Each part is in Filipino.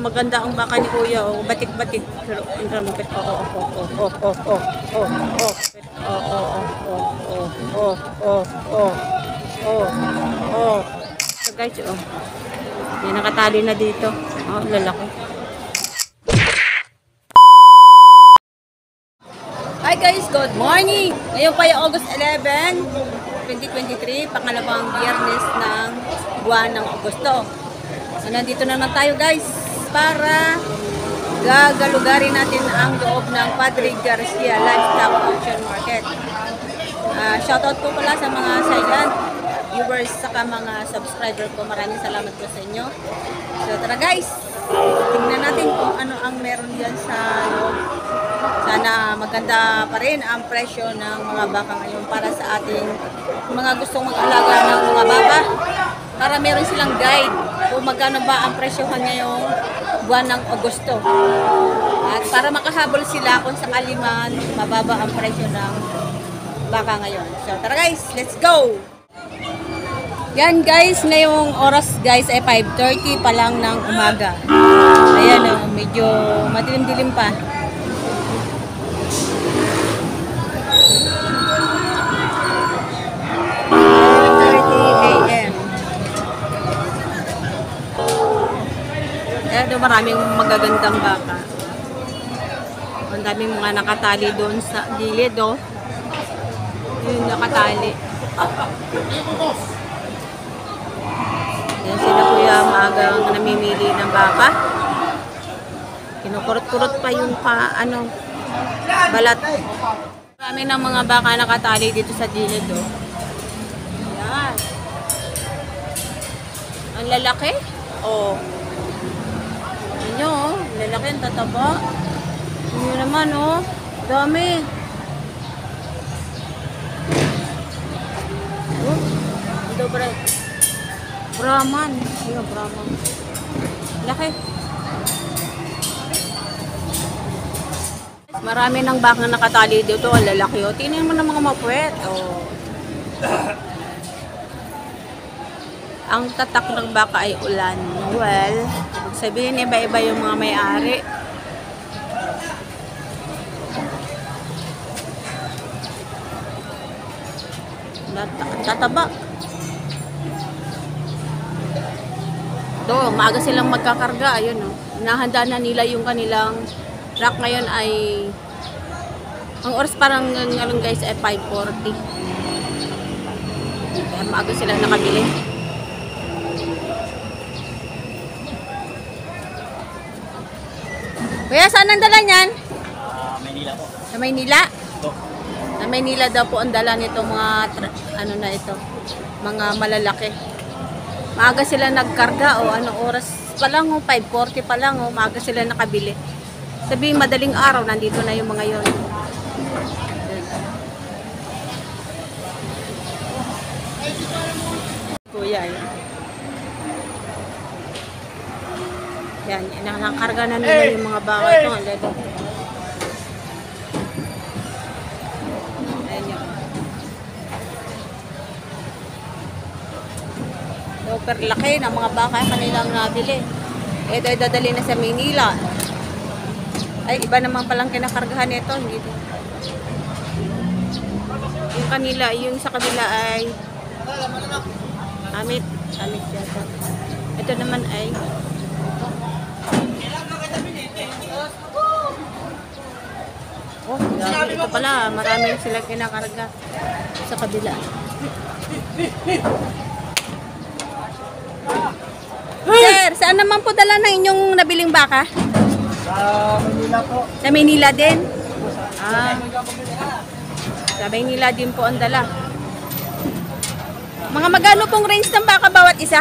maganda ang baka ni Kuya. O, batik-batik. Pero, So, guys, may nakatali na dito. Oh, lalaki. Hi guys, good morning! Ngayon pa yung August 11, 2023, pangalawang biyernes ng buwan ng Agosto. So, nandito na naman tayo guys para gagalugarin natin ang loob ng Padre Garcia Live Top Option Market. Shoutout po pala sa mga silent viewers saka mga subscriber ko. Maraming salamat po sa inyo. So tara guys, tingnan natin kung ano ang meron diyan sa loob. Sana maganda pa rin ang presyo ng mga baka ngayon para sa ating mga gustong mag-alaga ng mga baka, para meron silang guide kung magkano ba ang presyohan ngayong buwan ng Agosto, at para makahabol sila kung sakali man mababa ang presyo ng baka ngayon. So tara guys, let's go! Yan guys, ngayong oras guys ay 5:30 pa lang ng umaga. Ayan o, medyo madilim-dilim pa. Ayan, maraming magagandang baka. Ang daming mga nakatali doon sa gilid o. Yung nakatali. Ayan sila kuya, maagang namimili ng baka. Kinukurot-kurot pa yung balat. Marami ng mga baka nakatali dito sa gilid o. Ayan. Ang lalaki o. Nyo, lalaki ang tataba. Yun naman, oh. Dami. Oh, ito, Brahman. Ayun, Brahman. Laki. Marami ng baka nakatali dito. Ang lalaki, oh. Tingnan mo ng mga mapuwet. Oh. Ang tatak ng baka ay ulan. Well, sabihin iba-iba yung mga may-ari. Tataba. Do, maaga silang magkakarga. Ayun, oh. Nahanda na nila yung kanilang rack. Ngayon ay ang oras parang ngayon guys ay 5:40. Kaya maaga silang nakabili. Kuya, saan ang dala niyan? Manila po. Sa Manila? Ito. Sa Manila daw po ang dala nito mga, mga malalaki. Maaga sila nagkarga o anong oras pa lang o, 5:40 pa lang o, maaga sila nakabili. Sabihin madaling araw, nandito na yung mga yon. Kuya, yun. Yan, nakakarga na nila yung mga baka. Ito, ang lalo. Ayan yun. Super laki ng mga baka kanilang nabili. Ito ay dadali na sa Manila. Ay, iba naman palang kinakargahan ito. Hindi ito. Yung kanila, yung sa kabila ay amit. Amit yan. Ito naman ay oh, dami. Ito pala, marami sila kinakarga sa kabila. Sir, saan naman po dala na inyong nabiling baka? Sa Manila po. Sa Manila din? Ah, sa Manila din po ang dala. Mga magano pong range ng baka bawat isa?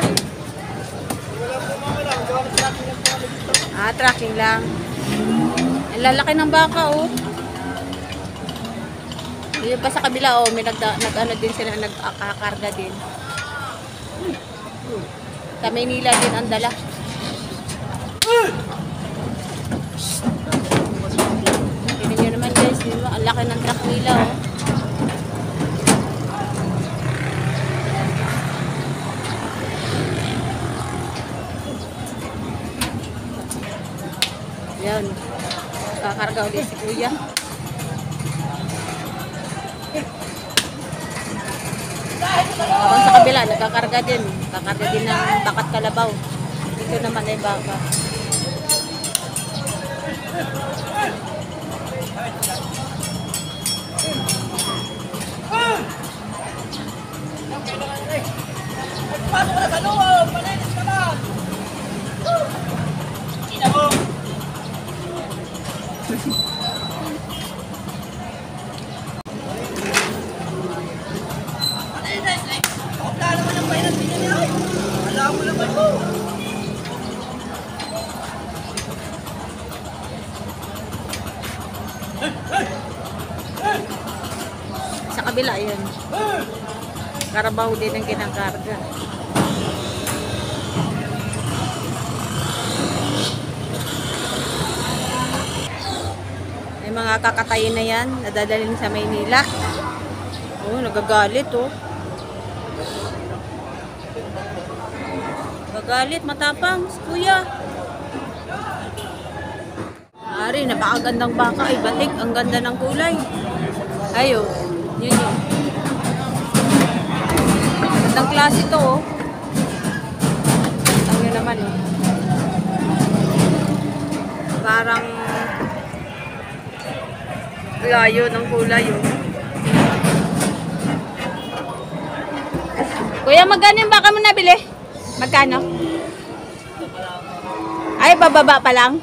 Ah, tracking lang. Ang lalaki ng baka, oh. Yung pa sa kabila, oh, may nag-ano din sila, nagkakarga din. Sa Manila din ang dala. Tignan nyo naman guys, ang laki ng truck nila, oh. Ayan. Kakarga ulit si Kuya. Habang sa kabila, nagkakarga din. Kakarga din ng takat kalabaw. Dito naman ay baka. Pasok ka na sa loob! Malinis ka na! Kina mo! Malinis! Huwag na naman ang bayan din niya! Alam mo naman mo! Sa kabila yun. Karabaw din ang kinakarga. May mga kakatayin na yan, nadadalhin sa Maynila. Oh, nagagalit oh. Nagagalit, matapang, kuya. Ari, napakagandang baka ay batik, ang ganda ng kulay. Ayo, yun yun. Ang klase ito oh. Ang yun naman oh. Parang layo ng kulay oh. Kuya, magkano yung baka mo nabili? Magkano? Ay, bababa pa lang.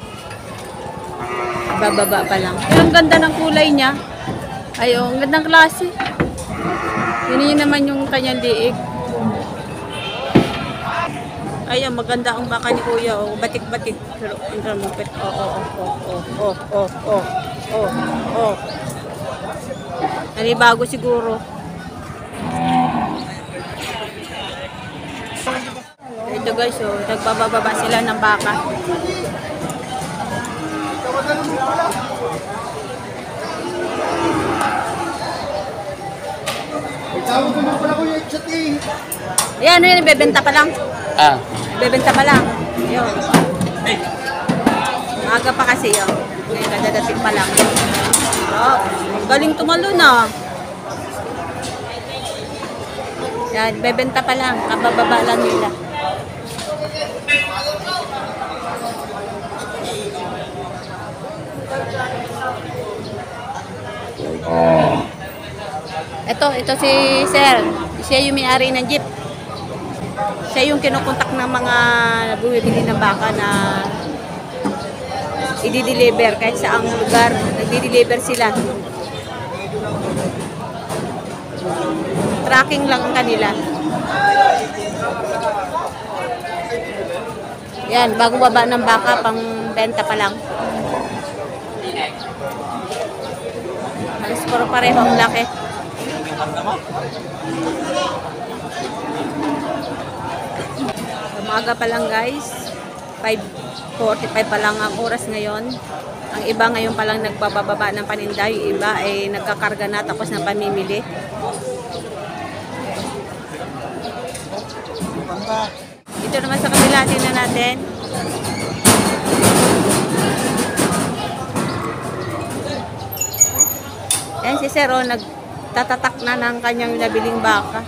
Bababa pa lang. Pero ang ganda ng kulay niya. Ay oh, ang gandang klase. Yun yun naman yung kanyang liig. Ayan, maganda ang baka ni Kuya. Batik-batik. Pero ang ramupit. Oo. Nalibago siguro. Ito guys, oh, nagbababa sila ng baka. Ayan, ano yun? Bebenta pa lang. Ah. Bebenta pa lang. Yun. Maaga pa kasi yun. Ngayon, kadadating pa lang. Oh, galing tumalo na. Ayan, bebenta pa lang. Kabababa lang nila. Ito si Sir. Siya yung may-ari ng jeep. Siya yung kinukontak ng mga bumibili ng baka na i-deliver kahit saang lugar. Nag-deliver sila. Tracking lang ang kanila. Yan, bago baba ng baka, pang benta pa lang. Halos puro pareho ang laki. Umaga pa lang guys, 5:45 pa lang ang oras ngayon. Ang iba ngayon pa lang nagbababa ng paninda, yung iba ay nagkakarga na tapos na pamimili. Ito naman sa kabila, tingnan natin. Ayan si Sir, tatatak na ng kanyang nabiling baka.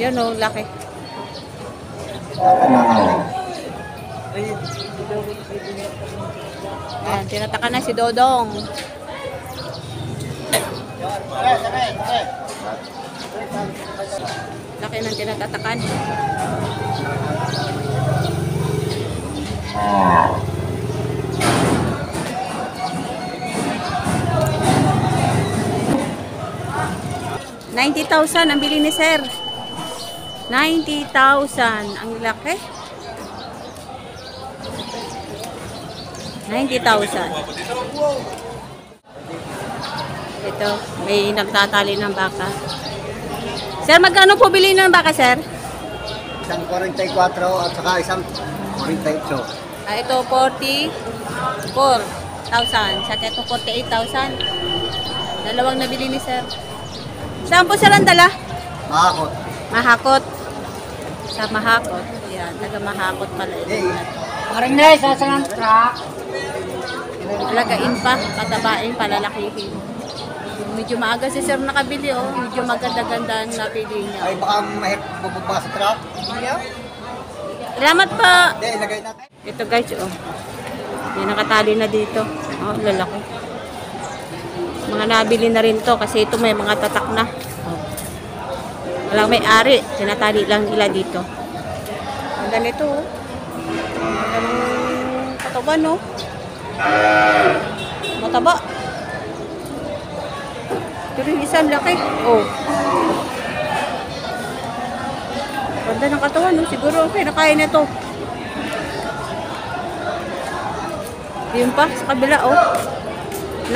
Yun o, laki. Ayan, tinataka na si Dodong. Laki ng tinatatakan. $90,000 ang bili ni Sir. $90,000. Ang laki. $90,000. Ito, may nagtatali ng baka. Sir, magkano po bili ng baka, Sir? Isang 44 at saka isang 48. Ah, ito 44,000. Saka ito 48,000. Dalawang nabili ni Sir. Saan po silang dala? Mahakot. Mahakot. Sa Mahakot. Ayan. Ayan, taga-mahakot pala ito. Parang na, isa sa ng truck. Lagain pa, patabain, palalakihin. Medyo maaga si sir nakabili, oh. Medyo maganda-ganda ang napili niya. Ay, baka mahirap bubukba sa truck. Salamat po. Ito guys, oh. Yan, nakatali na dito. Oh, lalaki. Mga nabili na rin to kasi ito may mga tatak na. Oh. Walang may-ari. Sinatali lang nila dito. Ang ganito, oh. Ang katawan, oh. Mataba. Ito rin isang laki. Oh. Ganda ng katawan, oh. Siguro, okay, nakain na to. Yun pa, sa kabila, oh.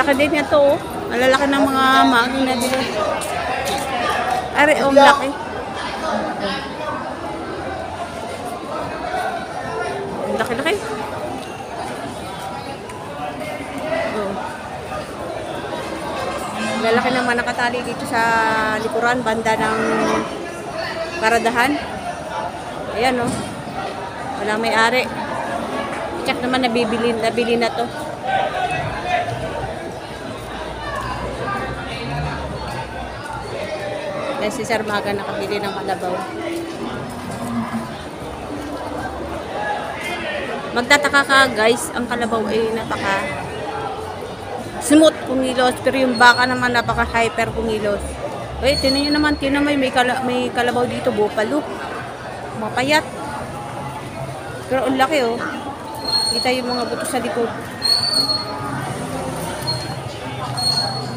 Laki din niya to, oh. Malalaki ng mga maaging na din. Ari, oh, laki. Ang laki-laki. Oh. Lalaki naman nakatali dito sa likuran, banda ng paradahan. Ayan, oh. Walang may-ari. Check naman nabili na to. Dahil si Sir Maga nakabili ng kalabaw. Magtataka ka guys, ang kalabaw ay napaka smooth kumilos, pero yung baka naman napaka hyper kumilos. Wait, tinan nyo naman, tinamay may kalabaw dito, bupalo. Mapayat. Pero ang laki, oh. Kita yung mga buto sa likod.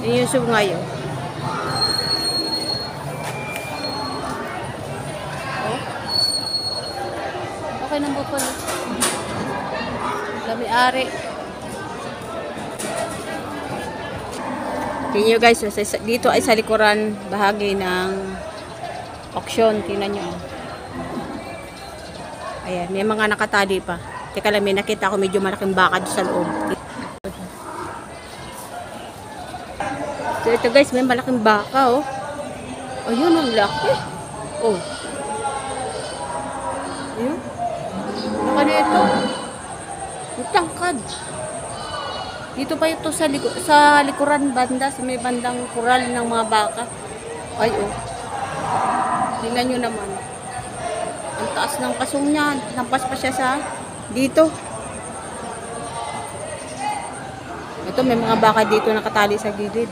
Yun yung sungayo. Oh. Okay ng buto. Lami-ari. Tingnan nyo guys, dito ay sa likuran bahagi ng auction. Tingnan nyo. Ayan, may mga nakatali pa. Teka lang, may nakita ako medyo malaking baka doon sa loob. So ito guys, may malaking baka, oh. Oh, yun, ang laki. Oh. Ayun. Baka na ito. Ang tangkad. Dito pa ito sa likuran banda, sa may bandang kural ng mga baka. Ay, oh. Tingnan nyo naman. Ang taas ng kasong niya. Nampas pa siya sa dito. Ito, may mga baka dito nakatali sa gilid.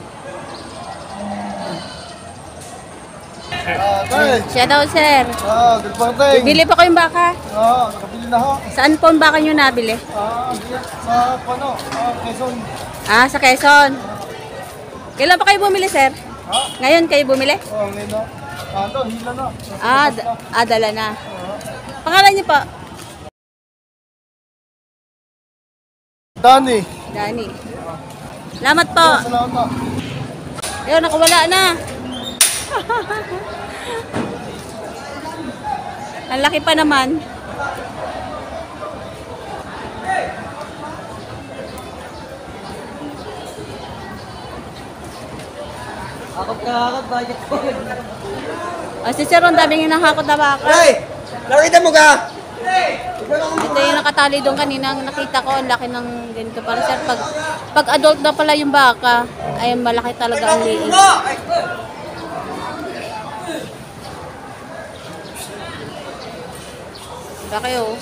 Shout out, sir. Good morning. Bibili pa kayong baka? Oo, nakabili na ho. Saan po ang baka nyo nabili? Sa ano? Quezon. Ah, sa Quezon. Kailan pa kayo bumili, sir? Ngayon kayo bumili? Oo, ngayon na. Ano, hila na. Ah, dala na. Pangalan niyo po? Dani. Salamat po. Ayun, nakawala na. Ang laki pa naman. Hakot bakit ko. Si Sir, ang daming hinahakot na baka. Hey! Nakita mo ka? Ito yung nakatali doon kanina, nakita ko ang laki ng ganito. Para sir, pag adult na pala yung baka, ay malaki talaga ang liit. Laki, oh.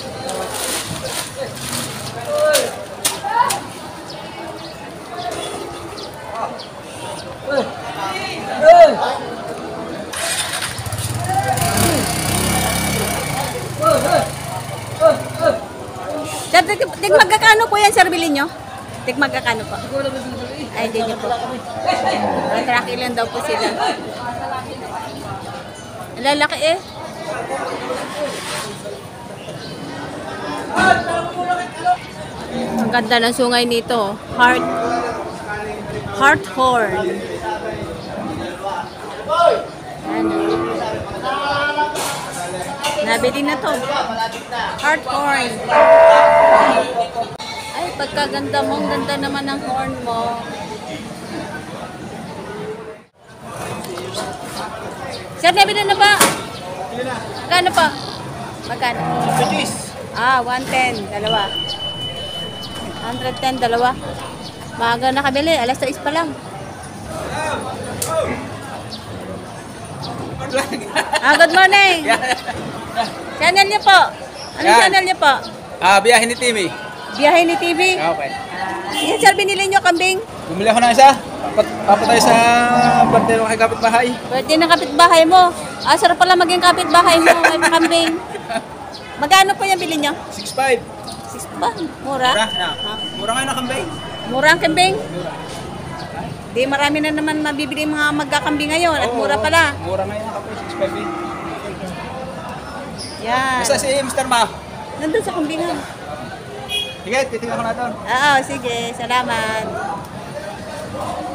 Magkakano po yan, sir, bilhin nyo? Magkakano po? Ay, hindi nyo po. Matraki lang daw po sila. Lalaki, eh. Ang ganda ng sungay nito. Heart horn. Ano? Nabili na to. Heart horn. Ay, pagkaganda mo, ang ganda naman ng horn mo. Sir, nabili na ba? Kano pa? Magkano? Juice. Ah, 110, dalawa. 110, dalawa. Maaga na kabili, alas 3 pa lang. Ah, good morning. Channel niyo po. Ano channel niyo po? Ah, Biyahe ni Timmy. Biyahe ni TV? Okay. Yan sir, binili niyo kambing? Bumili ako ng isa. Papatay sa birthday ng kapitbahay. Birthday ng kapitbahay mo. Ah, sarap pala maging kapitbahay mo. May kambing. Magkano po yung bili niyo? 6.5. 6.5? Mura? Mura na. Huh? Mura ngayon ang kambing. Mura ang kambing? Mura. Di marami na naman mabibili mga magkakambing ngayon. At mura pala. Mura ngayon ang kambing. 6.5 eh. Yan. Basta si Mr. Ma. Nandun sa kambingan. Sige, titignan ko na ito. Oo, sige. Salamat.